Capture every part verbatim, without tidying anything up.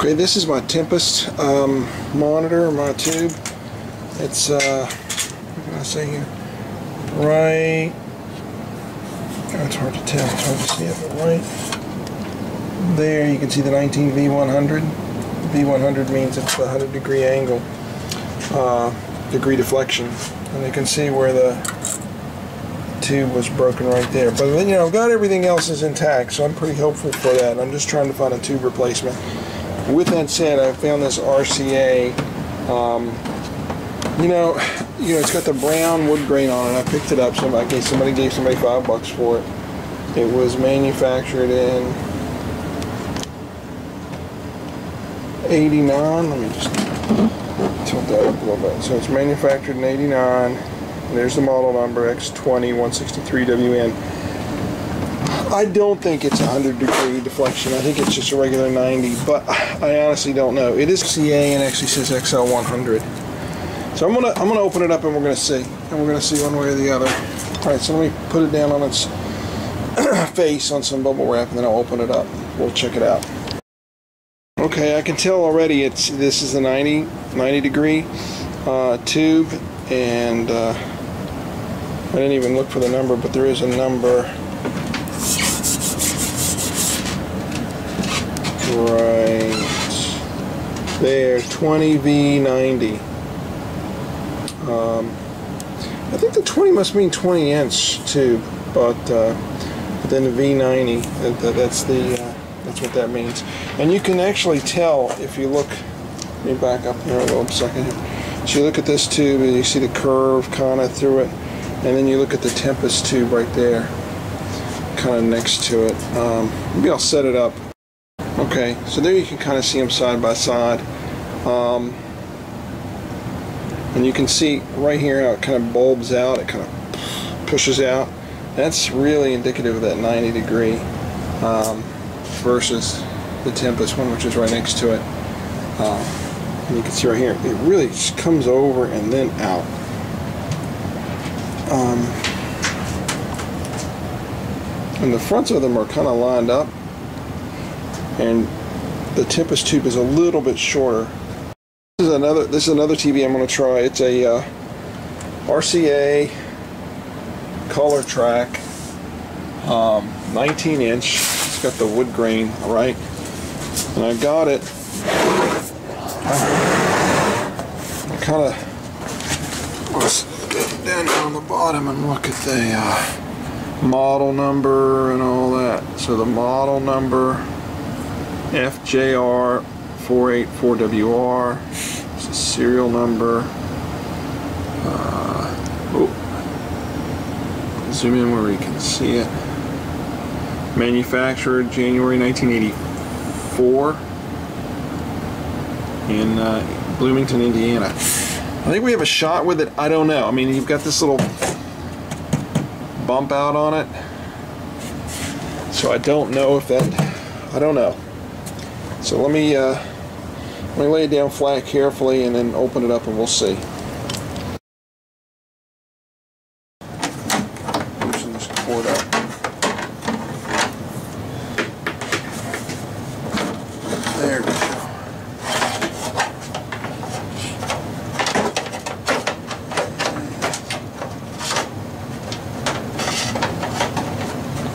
Okay, this is my Tempest um, monitor, my tube. It's, uh, what can I say here? Right, oh, it's hard to tell, it's hard to see it, but right there you can see the nineteen V one hundred. V one hundred means it's the one hundred degree angle, uh, degree deflection. And you can see where the tube was broken right there. But then, you know, I've got everything else is intact, so I'm pretty hopeful for that. I'm just trying to find a tube replacement. With that said, I found this R C A. Um, you know, you know, it's got the brown wood grain on it. I picked it up. Somebody gave somebody gave somebody five bucks for it. It was manufactured in eighty-nine. Let me just tilt that up a little bit. So it's manufactured in eighty-nine. There's the model number X twenty dash one sixty-three W N. I don't think it's a one hundred degree deflection. I think it's just a regular ninety, but I honestly don't know. It is R C A and actually says X L one hundred. So I'm gonna I'm gonna open it up and we're gonna see, and we're gonna see one way or the other. All right, so let me put it down on its face on some bubble wrap, and then I'll open it up. We'll check it out. Okay, I can tell already. It's this is a ninety degree uh, tube, and uh, I didn't even look for the number, but there is a number. Right there, twenty V ninety. Um, I think the twenty must mean twenty inch tube, but, uh, but then the V ninety, that, that, that's the uh, that's what that means. And you can actually tell if you look. Let me back up here a little second. Here. So you look at this tube and you see the curve kind of through it, and then you look at the Tempest tube right there, kind of next to it. Um, maybe I'll set it up. Okay, so there you can kind of see them side by side, um, and you can see right here how it kind of bulbs out, it kind of pushes out. That's really indicative of that ninety degree um, versus the Tempest one, which is right next to it. Um, and you can see right here, it really just comes over and then out. Um, and the fronts of them are kind of lined up. And the Tempest tube is a little bit shorter. This is another. This is another T V I'm going to try. It's a uh, R C A color track, um, nineteen inch. It's got the wood grain, all right. And I got it. I kind of let's get down here on the bottom and look at the uh, model number and all that. So the model number. F J R four eight four W R. It's a serial number. Uh, oh, zoom in where we can see it. Manufactured January nineteen eighty-four in uh, Bloomington, Indiana. I think we have a shot with it. I don't know. I mean, you've got this little bump out on it, so I don't know if that. I don't know. So let me uh, let me lay it down flat carefully and then open it up and we'll see. Loosen this cord up. There we go.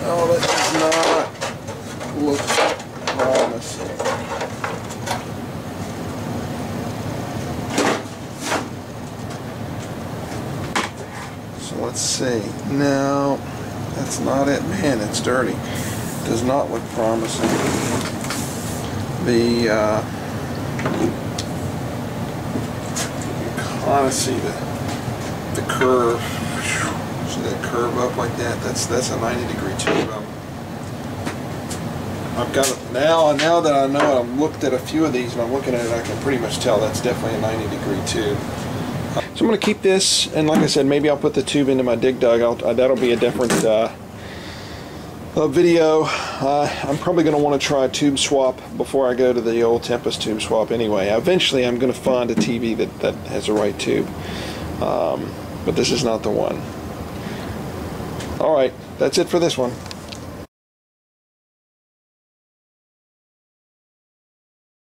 Oh, that does not look promising. Let's see. No, that's not it. Man, it's dirty. It does not look promising. The, uh, you kind of see the, the curve. See that curve up like that? That's that's a ninety degree tube. Um, I've got it now. Now that I know it, I've looked at a few of these and I'm looking at it, I can pretty much tell that's definitely a ninety degree tube. So I'm going to keep this, and like I said, maybe I'll put the tube into my Dig Dug. I'll, uh, that'll be a different uh, uh, video. Uh, I'm probably going to want to try a tube swap before I go to the old Tempest tube swap anyway. Eventually I'm going to find a T V that, that has the right tube, um, but this is not the one. Alright, that's it for this one.